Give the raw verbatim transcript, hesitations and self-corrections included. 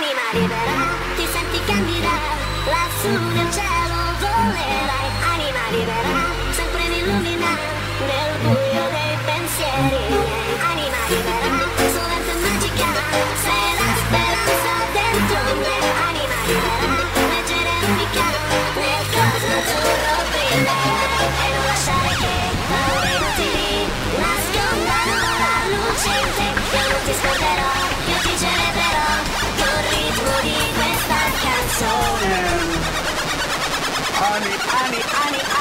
Anima libera, ti senti candida, lassù nel cielo volerai. Anima libera, sempre illumina nel buio dei pensieri. Anima libera, solente e magica, sei la speranza dentro me. Anima libera, leggera e unica, nel cosmo azzurro brilla. E non lasciare che paure inutili nascondano la luce in te. Io non ti scorderò, io ti celebrerò col ritmo di questa canzone. Honey, honey, honey, honey.